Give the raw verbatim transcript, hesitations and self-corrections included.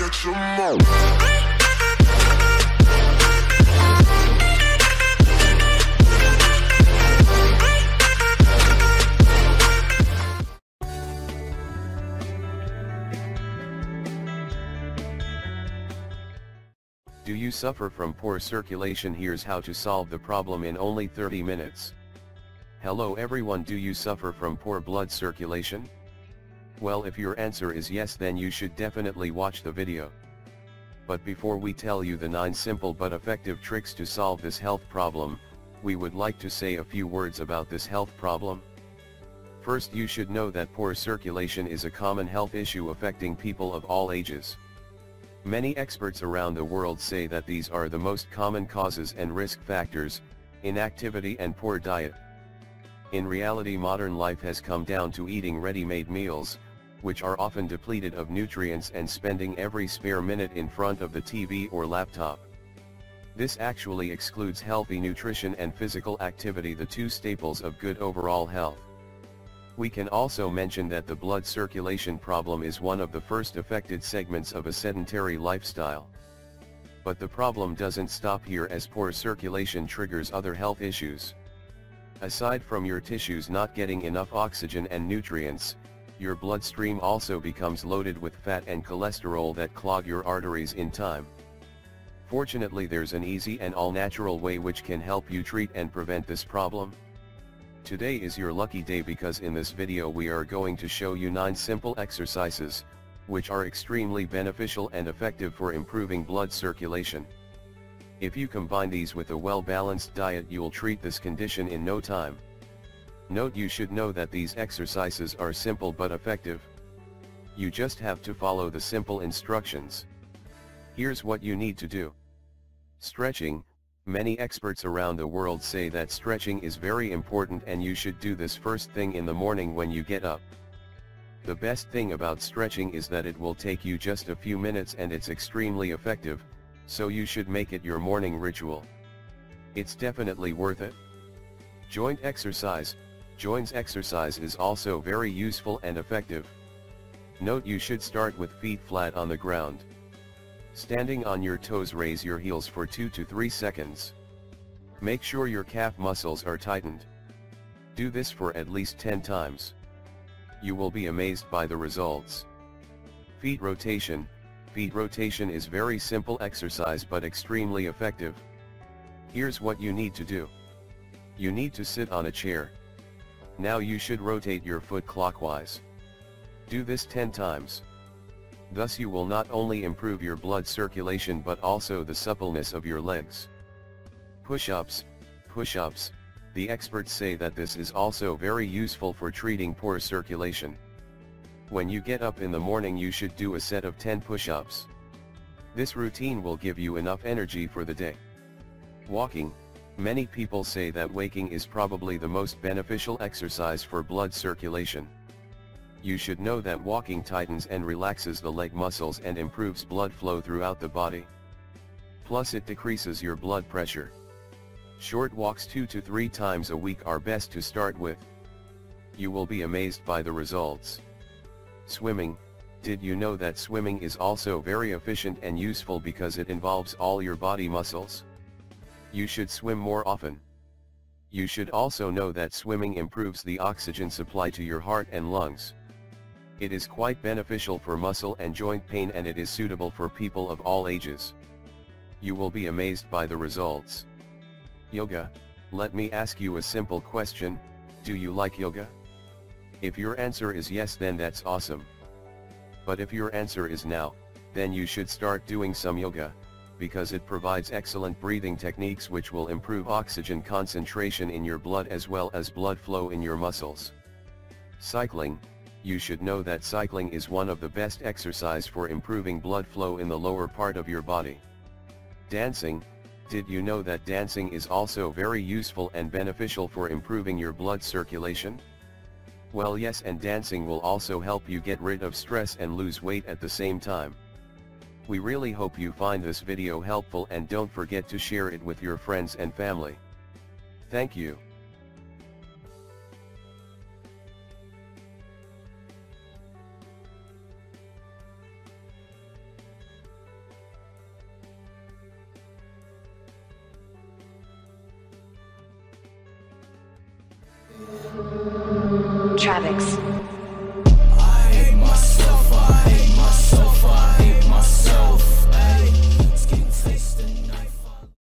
catch 'em all. Do you suffer from poor circulation? Here's how to solve the problem in only thirty minutes. Hello everyone, do you suffer from poor blood circulation? Well, if your answer is yes, then you should definitely watch the video. But before we tell you the nine simple but effective tricks to solve this health problem, we would like to say a few words about this health problem. First, you should know that poor circulation is a common health issue affecting people of all ages. Many experts around the world say that these are the most common causes and risk factors: inactivity and poor diet. In reality, modern life has come down to eating ready-made meals, which are often depleted of nutrients, and spending every spare minute in front of the T V or laptop. This actually excludes healthy nutrition and physical activity, the two staples of good overall health. We can also mention that the blood circulation problem is one of the first affected segments of a sedentary lifestyle. But the problem doesn't stop here, as poor circulation triggers other health issues. Aside from your tissues not getting enough oxygen and nutrients, your bloodstream also becomes loaded with fat and cholesterol that clog your arteries in time. Fortunately, there's an easy and all-natural way which can help you treat and prevent this problem. Today is your lucky day, because in this video we are going to show you nine simple exercises, which are extremely beneficial and effective for improving blood circulation. If you combine these with a well-balanced diet, you'll treat this condition in no time. Note, you should know that these exercises are simple but effective. You just have to follow the simple instructions. Here's what you need to do. Stretching. Many experts around the world say that stretching is very important, and you should do this first thing in the morning when you get up. The best thing about stretching is that it will take you just a few minutes and it's extremely effective, so you should make it your morning ritual. It's definitely worth it. Joint exercise. Joints exercise is also very useful and effective. Note, you should start with feet flat on the ground. Standing on your toes, raise your heels for two to three seconds. Make sure your calf muscles are tightened. Do this for at least ten times. You will be amazed by the results. Feet rotation. Feet rotation is very simple exercise but extremely effective. Here's what you need to do. You need to sit on a chair. Now you should rotate your foot clockwise. Do this ten times. Thus you will not only improve your blood circulation but also the suppleness of your legs. Push-ups. Push-ups. The experts say that this is also very useful for treating poor circulation. When you get up in the morning, you should do a set of ten push-ups. This routine will give you enough energy for the day. Walking. Many people say that walking is probably the most beneficial exercise for blood circulation. You should know that walking tightens and relaxes the leg muscles and improves blood flow throughout the body. Plus, it decreases your blood pressure. Short walks two to three times a week are best to start with. You will be amazed by the results. Swimming. Did you know that swimming is also very efficient and useful because it involves all your body muscles? You should swim more often. You should also know that swimming improves the oxygen supply to your heart and lungs. It is quite beneficial for muscle and joint pain, and it is suitable for people of all ages. You will be amazed by the results. Yoga. Let me ask you a simple question: do you like yoga? If your answer is yes, then that's awesome. But if your answer is no, then you should start doing some yoga, because it provides excellent breathing techniques which will improve oxygen concentration in your blood as well as blood flow in your muscles. Cycling. You should know that cycling is one of the best exercise for improving blood flow in the lower part of your body. Dancing. Did you know that dancing is also very useful and beneficial for improving your blood circulation? Well, yes, and dancing will also help you get rid of stress and lose weight at the same time. We really hope you find this video helpful, and don't forget to share it with your friends and family. Thank you. Travix.